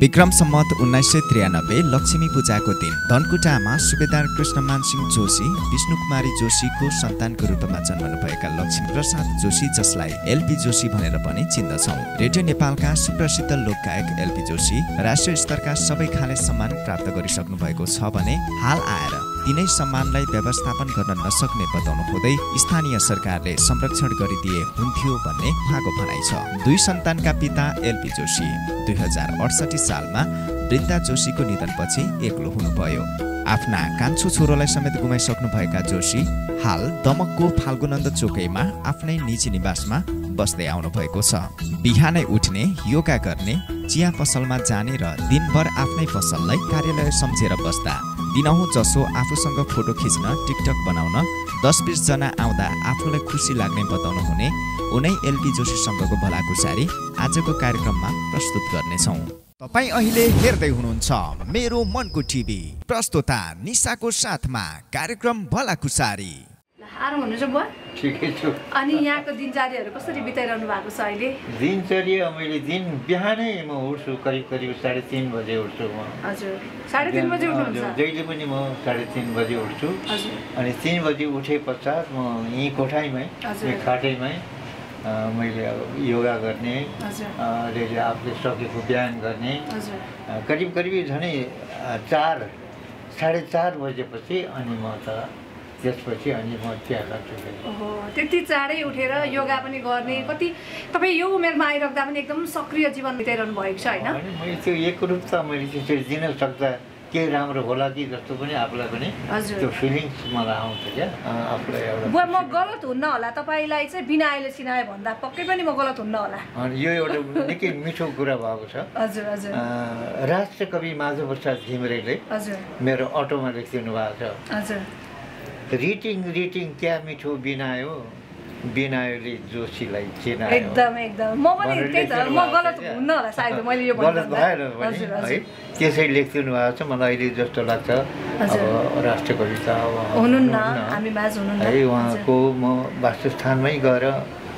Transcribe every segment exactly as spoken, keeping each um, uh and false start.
विक्रम सम्वत उन्नाइस सय त्रियानब्बे लक्ष्मी पूजाको दिन धनकुटामा सुबेदार कृष्ण मानसिंह जोशी विष्णु कुमारी जोशीको सन्तानको रूपमा जन्मनुभएका लक्ष्मी प्रसाद जोशी जसलाई एल पी जोशी भनेर पनि चिन्दछौं। रेडियो नेपालका सुप्रसिद्ध लोकगायक एल पी जोशी राष्ट्रिय स्तरका सबै खाले सम्मान प्राप्त गरिसक्नु भएको छ भने हाल आएर तिनै सम्मानलाई व्यवस्थापन गर्न नसक्ने बताउनु हुँदै स्थानीय सरकारले संरक्षण गरिदिए हुन्थ्यो भन्ने उहाँको भनाइ छ। दुई सन्तानका पिता एल पी जोशी दुई हजार अठसट्ठी सालमा वृन्दा जोशीको निधनपछि एक्लो हुनुभयो। आफ्ना कान्छो छोरोलाई समेत गुमाइसक्नुभएका जोशी हाल दमकको फाल्गुनन्द चोकैमा आफ्नै निजी निवासमा बस्दै आउनुभएको छ। बिहानै उठ्ने, योगा गर्ने, चिया पसलमा जाने र दिनभर आफ्नै पसललाई कार्यालय सम्झेर बस्दा दिनहुँ जसो आफूसँग फोटो खिच्न, टिकटक बनाउन दस बीस जना आउँदा आफूलाई खुसी लाग्ने बताउनु हुने उनै एल पी जोशी सङ्गको भलाकुसारी आजको कार्यक्रममा प्रस्तुत गर्नेछौं। तपाई अहिले हेर्दै हुनुहुन्छ मेरो मनको टिभी प्रस्तुता निशाको साथमा कार्यक्रम भलाकुसारी। आराम हुनुहुन्छ बुवा? ठिकै छु। अनि यहाँको दिनचर्याहरू कसरी बिताइरहनु भएको छ अहिले? दिनचर्या मैले दिन बिहानै म उठ्छु, करिब करिब साढे तीन बजे उठ्छु म। हजुर। साढे तीन बजे उठ्नुहुन्छ? जहिले पनि म साढे तीन बजे उठ्छु। हजुर। अनि तीन बजे उठेपश्चात म यही कोठाइमै, यही खाटैमै मैले योगा गर्ने, हजुर, आफूले सकेको व्यायाम गर्ने। हजुर। करिब करिब झनै चार साढे चार बजेपछि अनि म त त्यसपछि अनि म चिया खान्छु। ओहो, त्यति चाँडै उठेर योगा पनि गर्ने। कति तपाईँ यो उमेरमा आइराख्दा पनि एकदम सक्रिय जीवन बिताइरहनु भएको छ हैन? मैले त्यो एकरूपता मैले त्यसरी दिन सक्दा के राम्रो होला कि जस्तो पनि आफूलाई पनि त्यो फिलिङ्स मलाई आउँछ क्या आफूलाई एउटा। बुवा म गलत हुन्न होला, तपाईलाई चाहिँ बिना आइले सिनाए भन्दा पक्कै पनि म गलत हुन्न होला। यो एउटा निकै मिठो कुरा भएको छ। हजुर हजुर। राष्ट्र कवि माधव प्रसाद घिमिरेले हजुर मेरो अटोमा लेख्नु भएको छ। हजुर। रिटिङ रिटिङ क्या मिठो बिनायो, बिनायोले जोशीलाई चिनायो। एकदम एकदम म पनि त्यही त, म गलत हुन्न होला सायद मैले यो भन्दा। गलत भएन भने है त्यसै लेख्दिनु भएको छ मलाई अहिले जस्तो लाग्छ। अब राष्ट्र कविता हुनुहुन्न, हामी माझ हुनुहुन्न है। उहाँको म वासस्थानमै गएर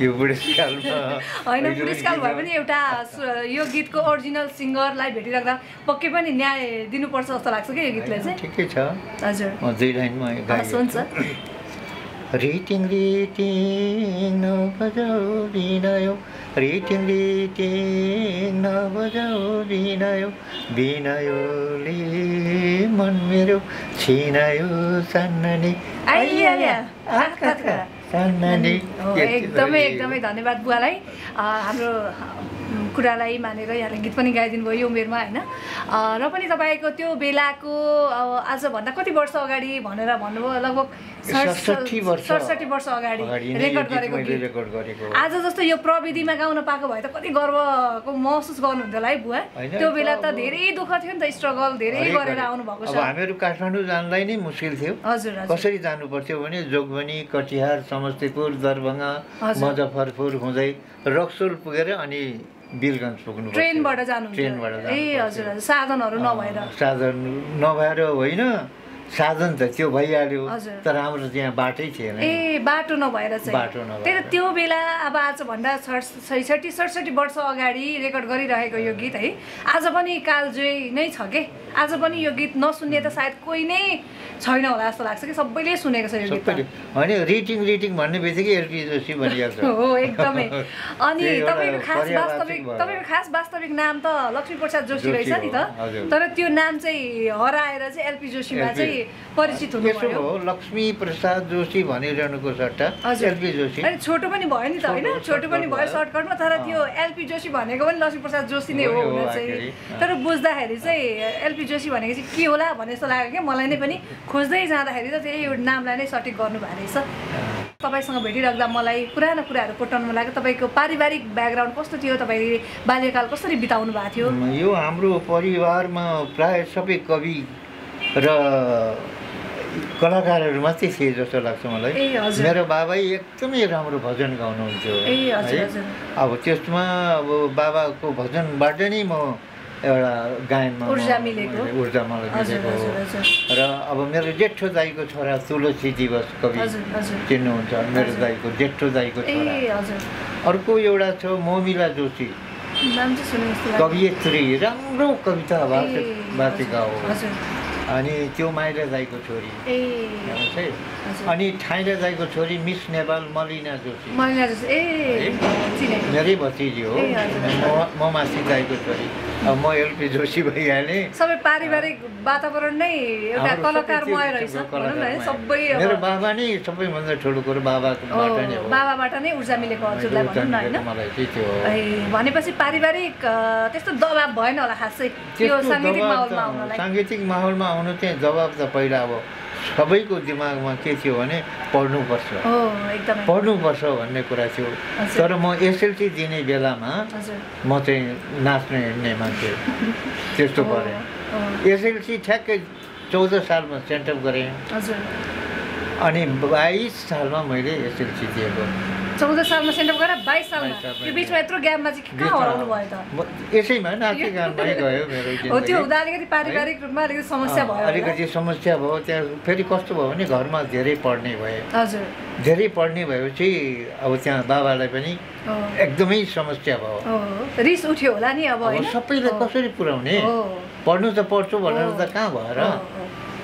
यो बुढेसकालमा हैन, बुढेसकाल भए पनि एउटा यो गीतको ओरिजिनल सिङ्गरलाई भेटिराख्दा पक्कै पनि न्याय दिनुपर्छ जस्तो लाग्छ क्या यो गीतलाई चाहिँ। ठिकै छ। हजुर। म दुई लाइनमा गाएँ। सुन्छ। रिटिङ रिटिङ नबजाऊ बिनायो, रिटिङ रिटिङ नबजाऊ बिनायो, बिनायोले मन मेरो छिनायो सान्नाले आइया आकाका सान्नाले। एकदमै एकदमै धन्यवाद बुवालाई, हाम्रो कुरालाई मानेर यहाँले गीत पनि गाइदिनु भयो यो उमेरमा हैन। र पनि तपाईँको त्यो बेलाको आजभन्दा कति वर्ष अगाडि भनेर भन्नुभयो? लगभग सडसठी वर्ष वर्ष अगाडि रेकर्ड गरेको। आज जस्तो यो प्रविधिमा गाउन पाएको भए त कति गर्वको महसुस गर्नुहुन्थ्यो होला है बुवा? त्यो बेला त धेरै दुःख थियो नि त, स्ट्रगल धेरै गरेर आउनु भएको छ। अब हामीहरू काठमाडौँ जानलाई नै मुस्किल थियो। हजुर। कसरी जानु पर्थ्यो भने जोगबनी, कटिहार, समस्तीपुर, दरभङ्गा, मजफ्फरपुर हुँदै रक्सोल पुगेर अनि बिलगञ्ज पुग्नु। ट्रेनबाट जानु? ट्रेनबाट जानु। ए हजुर, साधनहरू नभएर? साधन नभएर होइन, साधन त त्यो भइहाल्यो तर हाम्रो त्यहाँ बाटै थिएन। ए बाटो नभएर चाहिँ बाटो नभएर त्यही त। त्यो बेला अब आजभन्दा छैसठी सडसठी वर्ष अगाडि रेकर्ड गरिरहेको यो गीत है आज पनि कालजयी नै छ के? आज पनि यो गीत नसुन्ने त सायद कोही नै छैन होला जस्तो लाग्छ कि? सबैले सुनेको छ यो गीत होइन? रिटिङ रिटिङ भन्ने बित्तिकै एल पी जोशी भनिएको छ। हो एकदमै। अनि तपाईँको खास वास्तविक तपाईँको खास वास्तविक नाम त लक्ष्मी प्रसाद जोशी रहेछ नि त, तर त्यो नाम चाहिँ हराएर चाहिँ एल पी जोशीमा चाहिँ परिचित हुनुभयो। लक्ष्मी प्रसाद जोशी भनिरहनुको सट्टा एल पी जोशी छोटो पनि भयो नि त होइन? छोटो पनि भयो सर्टकटमा, तर त्यो एल पी जोशी भनेको पनि लक्ष्मी प्रसाद जोशी नै हो हुन चाहिँ, तर बुझ्दाखेरि चाहिँ एल पी जोशी भनेको चाहिँ के होला भने जस्तो लाग्यो क्या मलाई नै पनि। खोज्दै जाँदाखेरि त त्यही एउटा नामलाई नै सटिक गर्नु भएको रहेछ। तपाईँसँग भेटिराख्दा मलाई पुरानो कुराहरू कोट्याउनु लाग्यो। तपाईँको पारिवारिक ब्याकग्राउन्ड कस्तो थियो? तपाईँले बाल्यकाल कसरी बिताउनु भएको थियो? यो हाम्रो परिवारमा प्रायः सबै कवि र कलाकारहरुमा चाहिँ थिए जस्तो लाग्छ मलाई। मेरो बाबा एकदमै राम्रो भजन गाउनुहुन्थ्यो। अब त्यसमा अब बाबाको भजनबाट नै म एउटा गायनमा ऊर्जा मिलेको ऊर्जा मलाई मिलेको र अब मेरो जेठो दाइको छोरा तुलसी दिवस कवि चिन्नुहुन्छ, मेरो दाइको जेठो दाइको छोरा। अर्को एउटा छ मोमिला जोशी, कवियत्री, राम्रो कविता वाचिका हो। अनि त्यो माइला दाइको छोरी ए, अनि ठाइला दाइको छोरी मिस नेपाल मलिना जोशी, मलिना जोशी ए मेरै भतिजी हो, म मासी दाइको छोरी। अब म एलपी जोशी भइहाले। सबै पारिवारिक वातावरण नै एउटा कलाकार भएर रहेछ भनौं न। सबै मेरो बाबा नै सबैभन्दा ठुलो कुरा बाबाको बाटा नै हो, बाबाबाट नै ऊर्जा मिलेको हजुरलाई भनौं न हैन। मलाई चाहिँ त्यो भनेपछि पारिवारिक त्यस्तो दबाब भएन होला खासै त्यो सांगीतिक माहौलमा आउनलाई। सांगीतिक माहौलमा आउनु चाहिँ जवाब त पहिला अब सबैको दिमागमा के थियो भने पढ्नु पर्छ, पढ्नु पर्छ भन्ने कुरा थियो। तर म एसएलसी दिने बेलामा म चाहिँ नाच्ने हिँड्ने मान्छे त्यस्तो परे। एसएलसी ठ्याक्कै चौध सालमा सेन्टअप गरेँ अनि बाइस सालमा मैले एसएलसी दिएको। चौध सालमा सेन्टअप गरेर बाइस सालमा यो बीचमा यत्रो ग्यापमा चाहिँ कहाँ हराउनु भयो त? यसैमा नाच्ने गानमै गयो मेरो जीवन। हो त्यो हुँदा अलिकति पारिवारिक रूपमा अलिकति समस्या भयो, अलिकति समस्या भयो। त्यहाँ फेरि कस्तो भयो भने घरमा धेरै पढ्ने भए, हजुर धेरै पढ्ने भएपछि अब त्यहाँ बाबालाई पनि एकदमै समस्या भयो, रिस उठ्यो होला नि। अब सबैलाई कसरी पुर्याउने, पढ्नु त पढ्छु भनेर त कहाँ भएर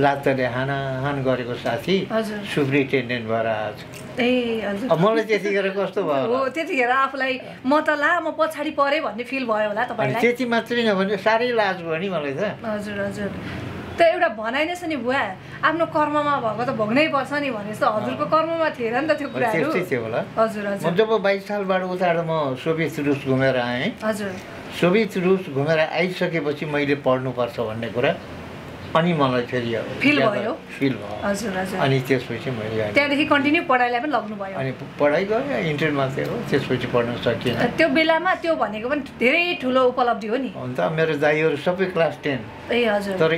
लातले हानाहान गरेको साथी सुप्रिन्टेन्डेन्ट भएर आएको। ए हजुर मलाई त्यतिखेर कस्तो भयो हो, त्यतिखेर आफूलाई म त ला म पछाडि परेँ भन्ने फिल भयो होला तपाईँलाई? त्यति मात्रै नभने साह्रै लाज भयो नि मलाई त। हजुर हजुर त्यो एउटा भनाइ नै छ नि बुवा, आफ्नो कर्ममा भएको त भोग्नै पर्छ नि भने जस्तो हजुरको कर्ममा थिएन नि त त्यो कुराहरू? त्यस्तै थियो होला। हजुर हजुर जब बाइस सालबाट उताबाट म सोभियत रुस घुमेर आएँ। हजुर सोभियत रुस घुमेर आइसकेपछि मैले पढ्नुपर्छ भन्ने कुरा अनि मलाई फेरि फिल भयो, फिल भयो। हजुर हजुर अनि त्यसपछि मैले त्यहाँदेखि कन्टिन्यू पढाइलाई पनि लग्नु भयो? अनि पढाइ गरेँ, इन्टर मात्रै हो, त्यसपछि पढ्न सकिएन। त्यो बेलामा त्यो भनेको पनि धेरै ठुलो उपलब्धि हो नि। अन्त मेरो दाइहरू सबै क्लास टेन। ए हजुर तर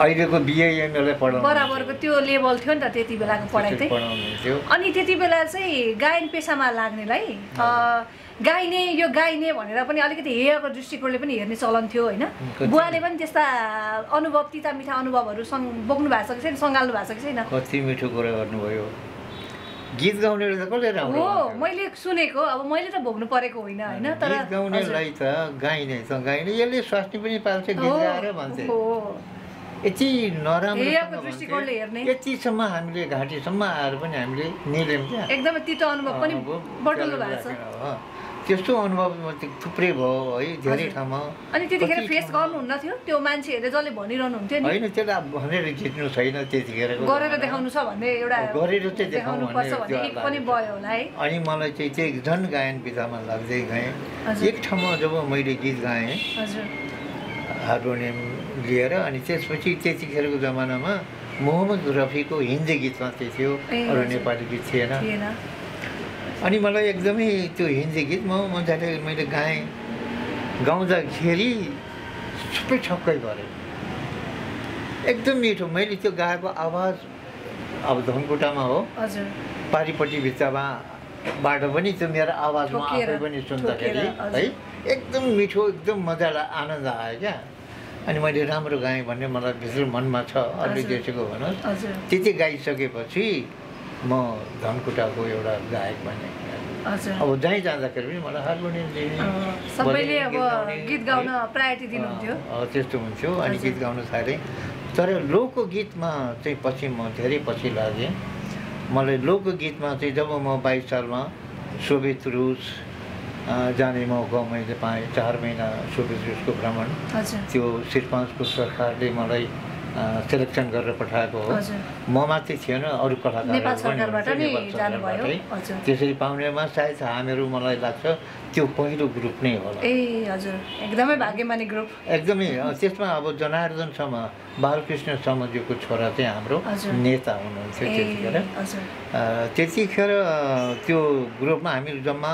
अहिलेको बिएएमएलाई पढाउनु बराबरको त्यो लेभल थियो नि त त्यति बेलाको पढाइ थियो। अनि त्यति बेला चाहिँ गायन पेसामा लाग्नेलाई गाइने यो गाइने भनेर पनि अलिकति हेयरको दृष्टिकोणले पनि हेर्ने चलन थियो होइन? बुवाले पनि त्यस्ता अनुभव तिता मिठा अनुभवहरू बोक्नु भएको छ कि छैन, सङ्घाल्नु भएको छ कि छैन? कति मिठो कुरा गर्नुभयो। गीत गाउनेले त कसले राम्रो हो? मैले सुनेको, अब मैले त भोग्नु परेको होइन होइन। तर गीत गाउनेलाई त गाइने त गाइने यसले स्वास्नी पनि पाल्छ गीत गाएर भन्छ। यति नराम्रो दृष्टिकोणले हेर्ने, यतिसम्म हामीले घाँटीसम्म आएर पनि हामीले निल्यौँ क्या, एकदमै तितो अनुभव पनि बटुल्नु भएको छ। त्यस्तो अनुभव थुप्रै भयो है धेरै ठाउँमा। अनि त्यतिखेर फेस गर्नुहुन्न थियो त्यो मान्छेहरूले जसले भनिरहनुहुन्थ्यो नि? होइन त्यसलाई भनेर जित्नु छैन, त्यतिखेर गरेर देखाउनु छ भन्ने एउटा गरेर चाहिँ देखाउनु पर्छ भन्ने एक पनि भयो होला है। अनि मलाई चाहिँ त्यही झन् गायन विधामा लाग्दै गएँ। एक ठाउँमा जब मैले गीत गाएँ हार्मोनियम लिएर, अनि त्यसपछि त्यतिखेरको जमानामा मोहम्मद रफीको हिन्दी गीत मात्रै थियो, अरू नेपाली गीत थिएन। अनि मलाई एकदमै त्यो हिन्दी गीत म मजाले मैले गाएँ। गाउँदाखेरि सबै छक्कै गरेँ, एकदम मिठो। मैले त्यो गाएको आवाज अब धनकुटामा हो, पारिपट्टि भित्तामा बाट पनि त्यो मेरो आवाजमा आफै पनि सुन्दाखेरि है एकदम मिठो, एकदम मजालाई आनन्द आयो क्या। अनि मैले राम्रो गाएँ भन्ने मलाई भित्र मनमा छ अरू देशको भनौँ। त्यति गाइसकेपछि म धनकुटाको एउटा गायक बने। अब जहीँ जाँदाखेरि पनि मलाई हार्मोनियम दिने, सबैले अब गीत गाउन प्रायोरिटी दिनुहुन्थ्यो, त्यस्तो हुन्थ्यो। अनि गीत गाउन थालेँ तर लोकगीतमा चाहिँ पछि म धेरै पछि लागेँ। मलाई लोकगीतमा चाहिँ जब म बाइस सालमा सोभियत रुस जाने मौका मैले पाएँ, चार महिना सोभियत रुसको भ्रमण। त्यो सिरपाँचको सरकारले मलाई सेलेक्सन गरेर पठाएको हो म मात्रै थिएन अरु कलाकार नेपाल सरकारबाट नि जानुभयो त्यसरी पाउनेमा सायद हामीहरु मलाई लाग्छ त्यो पहिलो ग्रुप नै होला ए हजुर एकदमै भाग्यमानी ग्रुप एकदमै त्यसमा अब जनार्दन सम बालकृष्ण समज्यूको छोरा चाहिँ हाम्रो नेता हुनुहुन्थ्यो त्यतिखेर त्यतिखेर त्यो ग्रुपमा हामी जम्मा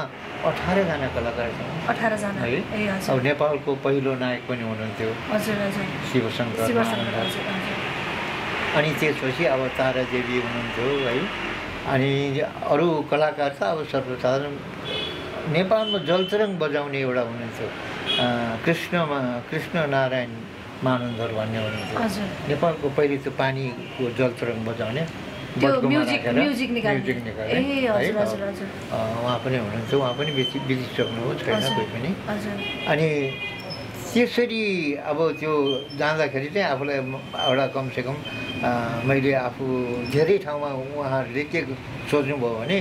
अठार जना कलाकार थियौं अठार जना ए हजुर अब नेपालको पहिलो नायक पनि हुनुहुन्थ्यो हजुर हजुर शिवशंकर अनि त्यसपछि अब तारा देवी हुनुहुन्थ्यो है अनि अरु कलाकार त अब सर्वसाधारण नेपालमा जलतरङ्ग बजाउने एउटा हुनुहुन्थ्यो कृष्ण कृष्ण नारायण मानन्दर भन्ने हुनुहुन्थ्यो नेपालको पहिले त्यो पानीको जलतरङ्ग बजाउने त्यो म्युजिक म्युजिक निकाल्ने ए हजुर हजुर हजुर उहाँ पनि हुनुहुन्थ्यो उहाँ पनि बितिसक्नु हो छैन कोही पनि अनि त्यसरी अब त्यो जाँदाखेरि चाहिँ आफूलाई एउटा कमसेकम मैले आफू धेरै ठाउँमा उहाँहरूले के सोच्नुभयो भने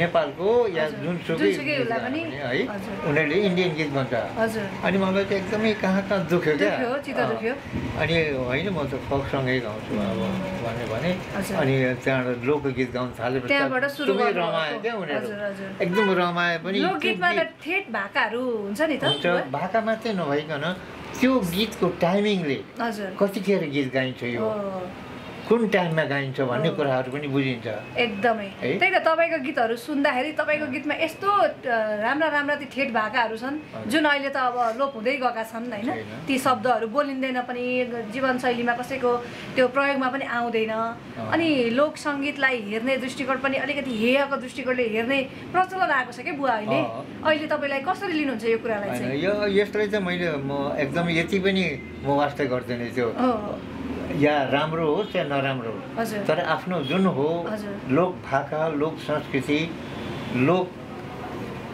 नेपालको या जुनसुकै पनि है उनीहरूले इन्डियन गीत भन्छ अनि मलाई त एकदमै कहाँ कहाँ दुख्यो क्या अनि होइन म त फकसँगै गाउँछु अब भन्यो भने अनि त्यहाँबाट लोकगीत गाउन थालेपछि एकदमै रमायो क्या उनीहरू एकदम रमाए पनि लोकगीतमा त ठेट भाकाहरू हुन्छ नि त भाका मात्रै नभइकन त्यो गीतको टाइमिङले कतिखेर गीत गाइन्छ यो कुन टाइममा गाइन्छ भन्ने कुराहरु पनि बुझिन्छ एकदमै त्यही त तपाईको गीतहरु सुन्दाखेरि तपाईको गीतमा यस्तो राम्रा राम्रा ती ठेट भाकाहरु छन् जुन अहिले त अब लोप हुँदै गएका छन् हैन ती शब्दहरु बोलिँदैन पनि जीवनशैलीमा कसैको त्यो प्रयोगमा पनि आउँदैन अनि लोक संगीतलाई हेर्ने दृष्टिकोण पनि अलिकति हेयको दृष्टिकोणले हेर्ने प्रचलन आएको छ के बुवा अहिले अहिले तपाईलाई कसरी लिनुहुन्छ यो कुरालाई चाहिँ यो यसलाई चाहिँ मैले म एकदम यति पनि म वास्ते गर्दैन त्यो या राम्रो हो या नराम्रो हो तर आफ्नो जुन हो लोक भाका लोक संस्कृति लोक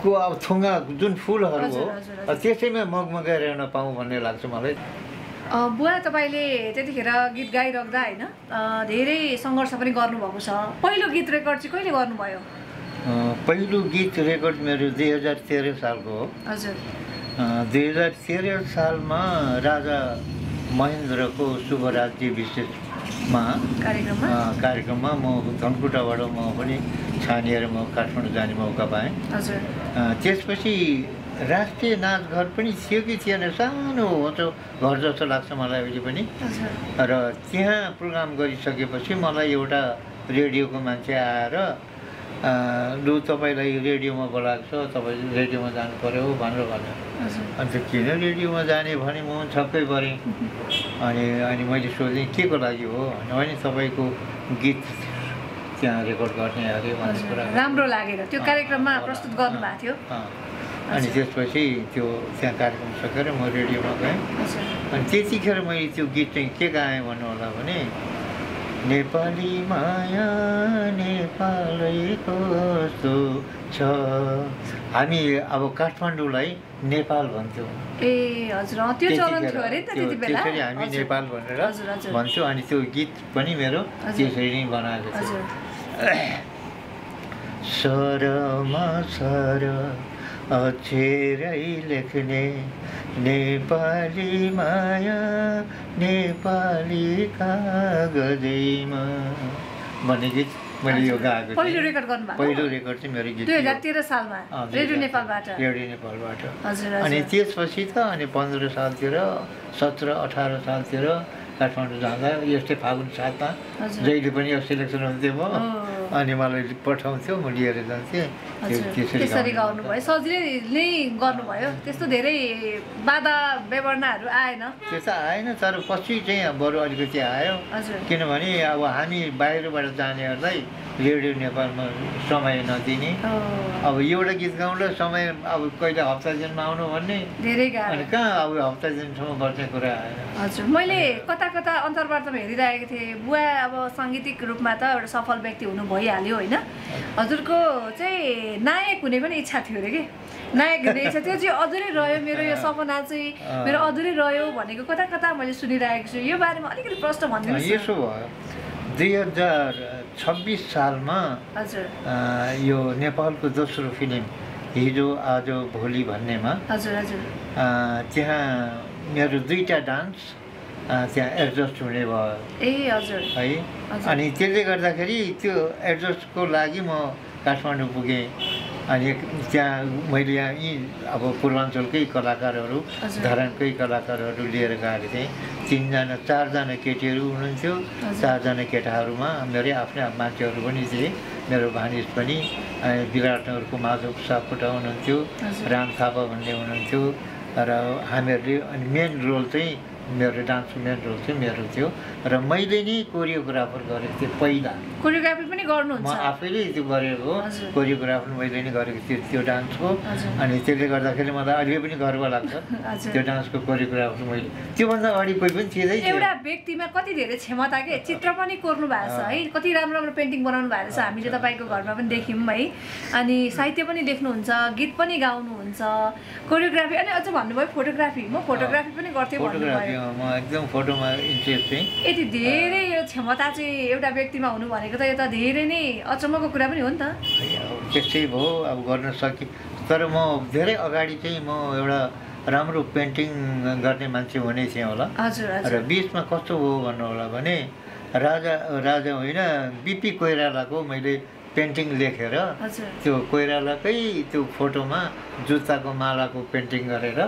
को अब थुङ्गा जुन फूलहरु हो त्यसैमा मगमगाइ रहन पाऊँ भन्ने लाग्छ मलाई बुवा तपाईले त्यतिखेर गीत गाइरहँदा हैन धेरै संघर्ष पनि गर्नु भएको छ पहिलो गीत रेकर्ड चाहिँ कहिले गर्नु भयो पहिलो गीत रेकर्ड मेरो दुई हजार तेह्र सालको हो हजुर दुई हजार तेह्र सालमा राजा महेन्द्रको शुभराज्य विशेषमा कार्यक्रममा कार्यक्रममा म धनकुटाबाट म पनि छानिएर म काठमाडौँ जाने मौका पाएँ त्यसपछि राष्ट्रिय नाचघर पनि थियो कि थिएन सानो होचो घर जस्तो लाग्छ मलाई अहिले पनि र त्यहाँ प्रोग्राम गरिसकेपछि मलाई एउटा रेडियोको मान्छे आएर लु तपाईलाई रेडियोमा बोलाएको छ तपाईले रेडियोमा जानु पर्यो भनेर भन्यो अन्त किन रेडियोमा जाने भने म छक्कै परेँ अनि अनि मैले सोधेँ के को लागि हो अनि तपाईँको गीत त्यहाँ रेकर्ड गर्ने अरे भन्ने कुरा राम्रो लागेर त्यो कार्यक्रममा प्रस्तुत गर्नुभएको थियो अनि त्यसपछि त्यो त्यहाँ कार्यक्रम सकेर म रेडियोमा गएँ अनि त्यतिखेर मैले त्यो गीत चाहिँ के गाएँ भन्नु होला भने नेपाली माया नेपालैको सो छ हामी अब काठमाडौँलाई नेपाल भन्थ्यौं ए हजुर त्यो चलन थियो अरे त्यतिबेला त्यसरी हामी नेपाल भनेर भन्थ्यौं अनि त्यो गीत पनि मेरो त्यसरी नै बनाएको थियो सरमा सर अक्षरै लेख्ने नेपाली माया नेपाली कागजैमा भन्ने गीत मैले यो गाएको पहिलो रेकर्ड गर्नुभएको पहिलो रेकर्ड चाहिँ मेरो गीत दुई हजार तेह्र सालमा रेडियो नेपालबाट रेडियो नेपालबाट हजुर अनि त्यसपछि त अनि पन्ध्र सालतिर सत्र अठार सालतिर काठमाडौँ जाँदा यस्तै फागुन सातमा जहिले पनि यो सेलेक्सन हुन्थ्यो म अनि मलाई पठाउँथ्यो म लिएर जान्थेँ त्यसरी गर्नुभयो सजिलै गर्नुभयो त्यस्तो धेरै बाधा बेवर्नाहरू आएन त्यो त आएन तर पछि चाहिँ बरु अलिकति आयो किनभने अब हामी बाहिरबाट जानेहरूलाई रेडियो नेपालमा समय नदिने अब एउटा गीत गाउँदा समय अब कहिले हप्ता दिनमा आउनु भन्ने धेरै गाह्रो कहाँ अब हप्ता दिनसम्म गर्ने कुरा आएन हजुर मैले कता कता अन्तर्वार्तामा हेरिरहेको थिएँ बुवा अब साङ्गीतिक रूपमा त एउटा सफल व्यक्ति हुनु भइहाल्यो होइन हजुरको चाहिँ नायक हुने पनि इच्छा थियो अरे कि नायक हुने इच्छा त्यो चाहिँ अझै रह्यो मेरो यो सपना चाहिँ मेरो अझै रह्यो भनेको कता कता मैले सुनिरहेको छु यो बारेमा अलिकति प्रश्न भनिदिनुहोस् यसो भयो दुई हजार twenty twenty-six सालमा यो नेपालको दोस्रो फिल्म हिजो आज भोलि भन्नेमा त्यहाँ मेरो दुईटा डान्स त्यहाँ एडजस्ट हुने भयो ए हजुर है अनि त्यसले गर्दाखेरि त्यो एडजस्टको लागि म काठमाडौँ पुगे अनि त्यहाँ मैले यही अब पूर्वाञ्चलकै कलाकारहरू धरानकै कलाकारहरू लिएर गएको थिएँ तीन जना चार जना केटीहरू हुनुहुन्थ्यो चार जना केटाहरूमा मेरो आफ्नै मान्छेहरू पनि थिए मेरो भानिज पनि विराटनगरको माधव सापकोटा हुनुहुन्थ्यो राम थापा भन्ने हुनुहुन्थ्यो र हामीहरूले अनि मेन रोल चाहिँ मेरो डान्स मेन रोल चाहिँ मेरो थियो र मैले नै कोरियोग्राफर गरेको थिएँ पहिला कोरियोग्राफी पनि गर्नुहुन्छ म आफैले त्यो गरेको कोरियोग्राफर मैले नै गरेको थिएँ त्यो डान्सको अनि त्यसले गर्दाखेरि मलाई अहिले पनि गर्व लाग्छ त्यो डान्सको कोरियोग्राफर मैले त्यो भन्दा अगाडि कोही पनि थिएन एउटा व्यक्तिमा कति धेरै क्षमता के चित्र पनि कोर्नु भएको छ है कति राम्रो राम्रो पेन्टिङ बनाउनु भएको छ हामीले तपाईको घरमा पनि देख्यौं है अनि साहित्य पनि लेख्नुहुन्छ गीत पनि गाउनुहुन्छ कोरियोग्राफी अनि अझ भन्नुभयो फोटोग्राफी म फोटोग्राफी पनि गर्थे भन्नुभयो म एकदम फोटोमा इन्ट्रेस्ट थिएँ यति धेरै यो क्षमता चाहिँ एउटा व्यक्तिमा हुनु भनेको त यो त धेरै नै अचम्मको कुरा पनि हो नि त त्यसै भयो अब गर्न सके तर म धेरै अगाडि चाहिँ म एउटा राम्रो पेन्टिङ गर्ने मान्छे हुने थिएँ होला हजुर हजुर र बीचमा कस्तो हो भन्नु होला भने राजा राजा होइन बीपी कोइरालाको मैले पेन्टिङ लेखेर त्यो कोइरालाकै त्यो फोटोमा जुत्ताको मालाको पेन्टिङ गरेर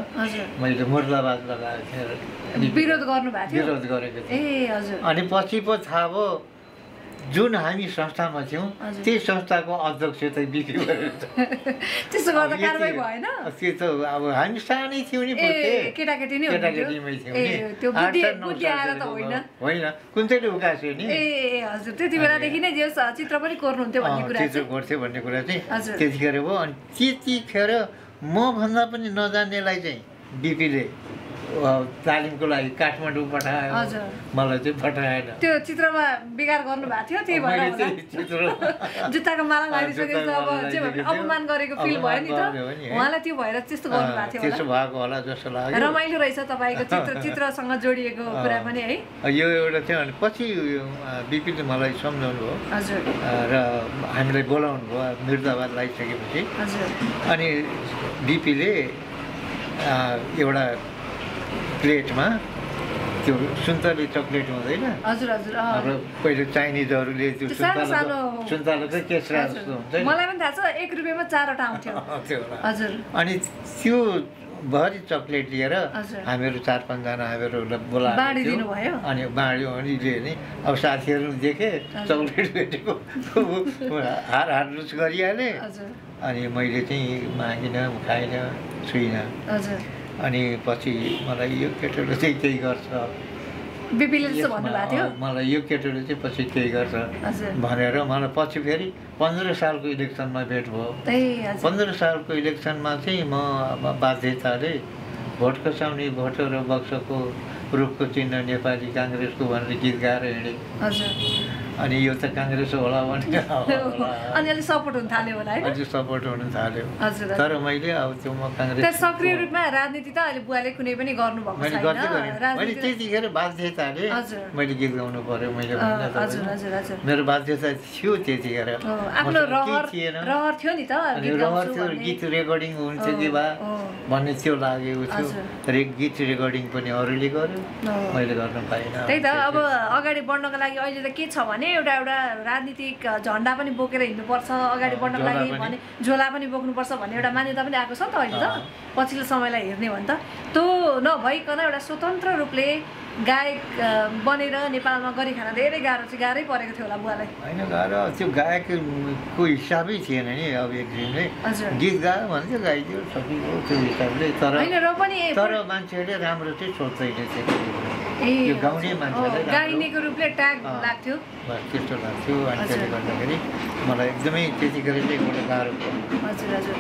मैले मुर्दाबाद लगाएको थिएँ विरोध गर्नु भएको थियो विरोध गरेको थिएँ अनि पछि पो थाहा भयो जुन हामी संस्थामा थियौँ त्यही संस्थाको अध्यक्ष चाहिँ बीपी कोइराला त्यसो गर्दा कारबाही भएन त्यो त अब हामी सानै थियौँ नि केटाकेटी नै केटाकेटीमै थियौँ होइन कुन चाहिँ उकास्यो नि ए हजुर त्यति बेलादेखि नै जे चित्र पनि कोर्नुहुन्थ्यो भन्ने कुरा चित्र कोर्थ्यो भन्ने कुरा चाहिँ त्यतिखेर भयो अनि त्यतिखेर म भन्दा पनि नजान्नेलाई चाहिँ बीपीले तालिमको लागि काठमाडौँ पठायो मलाई चाहिँ पठाएन त्यो चित्रमा बिगार गर्नु भएको थियो त्यही भएर जुत्ताको माला लगाइसकेपछि अब अपमान गरेको फिल भयो नि त उहाँलाई त्यो भएर त्यस्तो गर्नु भएको थियो त्यसो भएको होला जस्तो लाग्यो रमाइलो रहेछ तपाईँको चित्र चित्रसँग जोडिएको कुरा पनि है यो एउटा थियो अनि पछि बीपीले मलाई सम्झाउनु भयो र हामीलाई बोलाउनु भयो मिर्जाबाद लगाइसकेपछि अनि बीपीले एउटा प्लेटमा त्यो सुन्तले चकलेट हुँदैन हजुर हजुर अब पहिले चाइनिजहरूले त्यो सुन्तला सुन्तला चाहिँ केसरा जस्तो हुन्छ मलाई पनि थाहा छ एक रुपैयाँमा चारवटा आउँथ्यो हजुर अनि त्यो भरि चकलेट लिएर हामीहरू चार पाँचजना हामीहरूलाई बोलाएर बाँडिदिनु भयो अनि बाँड्यो अनि लियो नि अब साथीहरू देखे चकलेट भेटेको हार हार्नुस गरिहालेँ अनि मैले चाहिँ मागिनँ खाइनँ छुइनँ हजुर अनि पछि मलाई यो केटोले चाहिँ केही गर्छ बीपीले जस्तो भन्नुभएको थियो मलाई यो केटोले चाहिँ पछि केही गर्छ भनेर मलाई पछि फेरि पन्ध्र सालको इलेक्सनमा भेट भयो पन्ध्र सालको इलेक्सनमा चाहिँ म बाध्यताले भोट खसाउने भोट र बक्सको रुखको चिन्ह नेपाली काङ्ग्रेसको भनेर गीत गाएर हिँडेँ अनि यो त काङ्ग्रेस होला भने अनि अलि सपोर्ट हुन थाल्यो होला हैन हजुर सपोर्ट हुन थाल्यो तर मैले अब त्यो म काङ्ग्रेस त सक्रिय रूपमा राजनीति त अहिले बुवाले कुनै पनि गर्नु भएको छैन मैले त्यतिखेर बाध्यताले मैले गीत गाउनु पर्यो मैले मेरो बाध्यता थियो त्यतिखेर आफ्नो रहर रहर थियो नि त गीत गाउँछु भन्ने गीत रेकर्डिङ हुन्छ कि बा भन्ने थियो लागेको थियो र गीत रेकर्डिङ पनि अरूले गर्यो मैले गर्न पाइनँ त्यही त अब अगाडि बढ्नको लागि अहिले त के छ भने एउटा एउटा राजनीतिक झण्डा पनि बोकेर हिँड्नुपर्छ अगाडि बढ्नको लागि भने झोला पनि बोक्नुपर्छ भन्ने एउटा मान्यता पनि आएको छ नि त अहिले त पछिल्लो समयलाई हेर्ने भने त त्यो नभइकन एउटा स्वतन्त्र रूपले गायक बनेर नेपालमा गरी खान धेरै गाह्रो चाहिँ गाह्रै परेको थियो होला बुवालाई होइन गाह्रो त्यो गायकको हिसाबै थिएन नि अब एक दिनले गीत गायो भने चाहिँ गाइदियो सकियो त्यो हिसाबले तर होइन र पनि तर मान्छेहरूले राम्रो चाहिँ सोच्दैन थियो ए गाउने मान्छेलाई गाइनेको रूपले ट्याग लाग्थ्यो त्यस्तो लाग्थ्यो अनि त्यसले गर्दाखेरि मलाई एकदमै त्यतिखेर चाहिँ एउटा गाह्रो भयो हजुर हजुर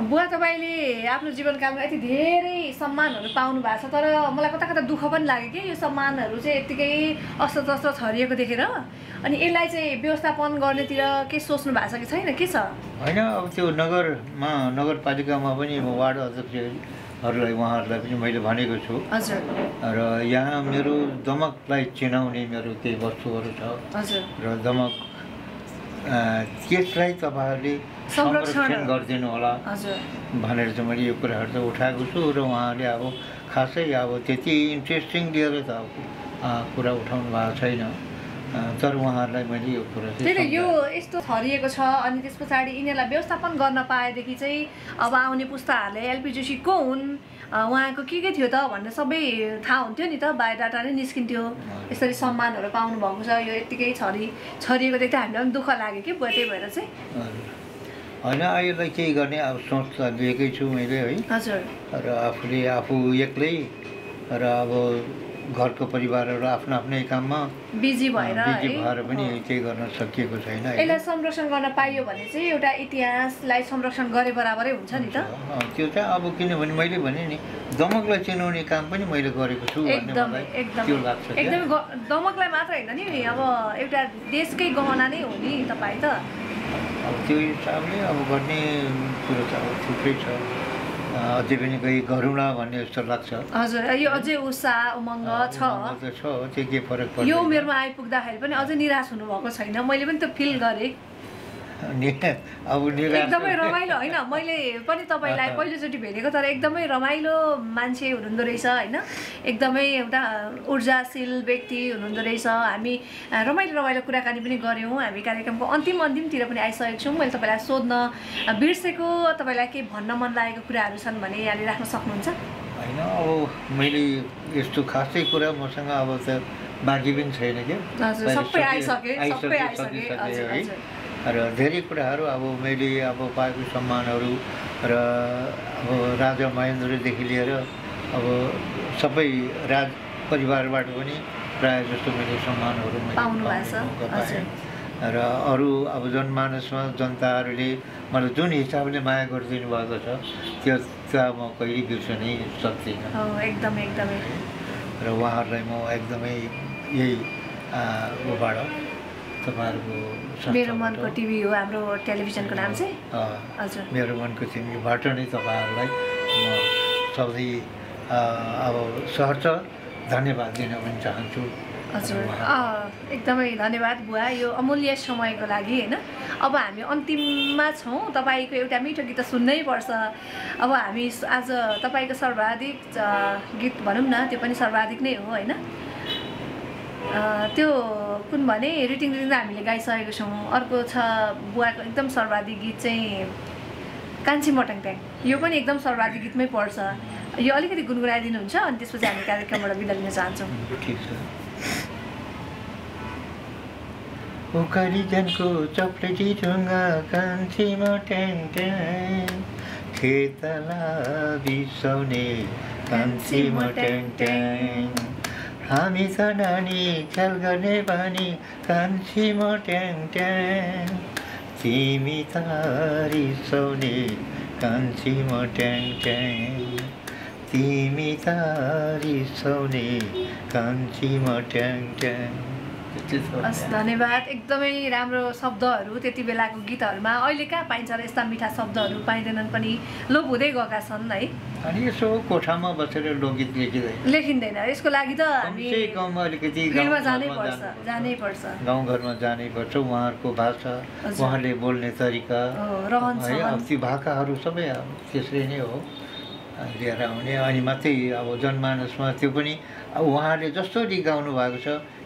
बुवा तपाईँले आफ्नो जीवनकालमा यति धेरै सम्मानहरू पाउनु भएको छ तर मलाई कता कता दुःख पनि लाग्यो कि यो सम्मानहरू चाहिँ यत्तिकै अस्तव्यस्त छरिएको देखेर अनि यसलाई चाहिँ व्यवस्थापन गर्नेतिर के सोच्नु भएको छ कि छैन के छ होइन अब त्यो नगरमा नगरपालिकामा पनि म वार्ड अध्यक्ष हरूलाई उहाँहरूलाई पनि मैले भनेको छु र यहाँ मेरो दमकलाई चिनाउने मेरो केही वस्तुहरू छ र दमक त्यसलाई तपाईहरुले संरक्षण गर्दिनु होला हजुर भनेर चाहिँ मैले यो कुराहरु चाहिँ उठाएको छु र उहाँले अब खासै अब त्यति इन्ट्रेस्टिङ लिएर त कुरा उठाउनु भएको छैन तर उहाँहरुलाई मैले यो कुरा चाहिँ त्यसले यो यस्तो छरिएको छ अनि त्यसपछि इनेला व्यवस्थापन गर्न पाएदेखि चाहिँ अब आउने पुस्ताहरुले एलपी जोशी को हुन् उहाँको के के थियो त भन्ने सबै थाहा हुन्थ्यो नि त बायोडाटा नै निस्किन्थ्यो यसरी सम्मानहरु पाउनु भएको छ यो यतिकै छरी छरिएको देख्दा हामीलाई दुःख लाग्यो के बत्यै भएर चाहिँ हैन अहिलेलाई के गर्ने अब सोचला लिएकै छु मैले है हजुर र आफूले आफू एक्लै र अब घरको परिवारहरु आफ्नो आफ्नै काममा बिजी भएर बिजी भएर पनि के गर्न सकिएको छैन हैन यसलाई संरक्षण गर्न पाइयो भने चाहिँ एउटा इतिहासलाई संरक्षण गरे बराबरै हुन्छ नि त त्यो चाहिँ अब किनभने मैले भने नि दमकलाई चिनाउने काम पनि मैले गरेको छु भन्ने मलाई त्यो लाग्छ एकदम दमकलाई मात्र हैन नि अब एउटा देशकै गहना नै हो नि तपाई त अब त्यो हिसाबले अब गर्ने कुरा त थुप्रै छ अझै पनि गई गरुणा भन्ने जस्तो लाग्छ हजुर यो अझै उत्साह उमंग छ छ त्यो के फरक पर्छ यो उमेरमा आइपुग्दाखेरि पनि अझै निराश हुनु भएको छैन मैले पनि त्यो फिल गरे अब निराश एकदमै रमाइलो हैन मैले पनि तपाईलाई पहिलो चोटी भेटेको तर एकदमै रमाइलो मान्छे हुनुहुँदो रहेछ हैन एकदमै एउटा ऊर्जाशील व्यक्ति हुनुहुँदो रहेछ हामी रमाइलो रमाइलो कुराकानी पनि गर्यौं हामी कार्यक्रमको अन्तिम अन्तिमतिर पनि आइसकेको छौं मैले तपाईलाई सोध्न बिर्सेको तपाईलाई के भन्न मन लागेको कुराहरु छन् भने यहाँले राख्न सक्नुहुन्छ हैन अब मैले यस्तो खासै कुरा मसँग अब त बाँकी पनि छैन के सबै आइसके सबै आइसके हजुर र धेरै कुराहरु अब मैले अब पाएको सम्मानहरु र अब राजा महेन्द्रदेखि लिएर अब सबै राज परिवारबाट पनि प्राय जस्तो मैले सम्मानहरु पाउनु भएको छ र अरु अब जनमानसमा जनताहरुले मलाई जुन हिसाबले माया गरिदिनु भएको छ त्यो चाहिँ म कहिले बिर्सनै सक्दिन हो एकदमै एकदमै र उहाँहरुलाई म एकदमै यही उबाट तपाईहरुको मेरो मनको टिभी हो हाम्रो टेलिभिजनको नाम चाहिँ हजुर मेरो मनको टिभीबाट नै तपाईहरुलाई म सधैँ अब सहर्ष धन्यवाद दिन पनि चाहन्छु हजुर एकदमै धन्यवाद बुवा यो अमूल्य समयको लागि हैन अब हामी अन्तिममा छौं तपाईको एउटा मिठो गीत सुन्नै पर्छ अब हामी आज तपाईको सर्वाधिक गीत भनौं न त्यो पनि सर्वाधिक नै हो हैन त्यो कुन भने रिटिङ रिटिङ हामीले गाइसकेको छौं अर्को छ बुवाको एकदम सर्वाधिक गीत चाहिँ कान्छी मटङ ट्याङ यो पनि एकदम सर्वाधिक गीतमै पर्छ यो अलिकति गुनगुनाइदिनु हुन्छ अनि त्यसपछि हामी कार्यक्रमबाट बिदा लिन चाहन्छौं ठीक छ ओकारी जनको चपलेटी ढुङ्गा कान्छी मटङ ट्याङ खेतला बिसाउने कान्छी मटङ ट्याङ हामी त नानी खेल गर्ने बानी कान्छी मट्याङ ट्याङ तिमी त रिसाउने कान्छी मट्याङ ट्याङ तिमी त रिसाउने कान्छी मट्याङ ट्याङ हस् धन्यवाद एकदमै राम्रो शब्दहरू त्यति बेलाको गीतहरुमा अहिले कहाँ पाइन्छ र यस्ता मिठा शब्दहरू पाइँदैनन् पनि लोप हुँदै गएका छन् है अनि यसो कोठामा बसेर लोकगीत लेखिँदैन लेखिँदैन यसको लागि त हामी कम अलिकति गाउँमा जानै पर्छ जानै पर्छ गाउँ घरमा जानै पर्छ उहाँहरुको भाषा उहाँले बोल्ने तरिका रहनसहन भाकाहरू सबै त्यसरी नै हो लिएर आउने अनि मात्रै अब जनमानसमा त्यो पनि उहाँले जसरी गाउनु भएको छ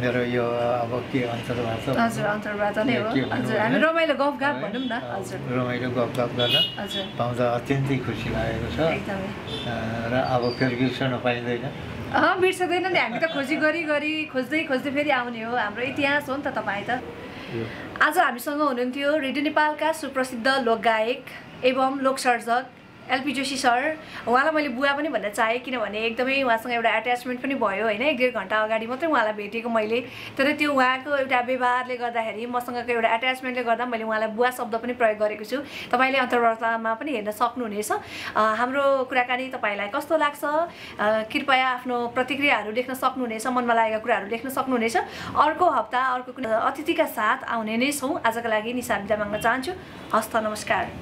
मेरो यो अब के अन्तर्वार्ता हजुर अन्तर्वार्ता नै हो हजुर हामी रमाइलो गफगाफ भनौं न हजुर रमाइलो गफगाफ गर्न पाउँदा अत्यन्तै खुसी लागेको छ एकदमै र अब फेरि बिर्सन पाइँदैन अ बिर्सदैन नि हामी त खोजी गरी गरी खोज्दै खोज्दै फेरि आउने हो हाम्रो इतिहास हो नि त तपाई त आज हामीसँग हुनुहुन्थ्यो रेडियो नेपालका सुप्रसिद्ध लोकगायक एवं लोकसर्जक एलपी जोशी सर उहाँलाई मैले बुवा पनि भन्न चाहे किनभने एकदमै उहाँसँग एउटा अट्याचमेन्ट पनि भयो हैन एक डेढ घण्टा अगाडि मात्रै उहाँलाई भेटेको मैले तर त्यो उहाँको एउटा व्यवहारले गर्दाखेरि मसँगको एउटा अट्याचमेन्टले गर्दा मैले उहाँलाई बुवा शब्द पनि प्रयोग गरेको छु तपाईले अन्तर्वार्तामा पनि हेर्न सक्नुहुनेछ हाम्रो कुराकानी तपाईलाई कस्तो लाग्छ कृपया आफ्नो प्रतिक्रियाहरू लेख्न सक्नुहुनेछ मनमा लागेका कुराहरू लेख्न सक्नुहुनेछ अर्को हप्ता अर्को अतिथिका साथ आउने नै छौं आजको लागि निसाबिदा माग्न चाहन्छु हस्त नमस्कार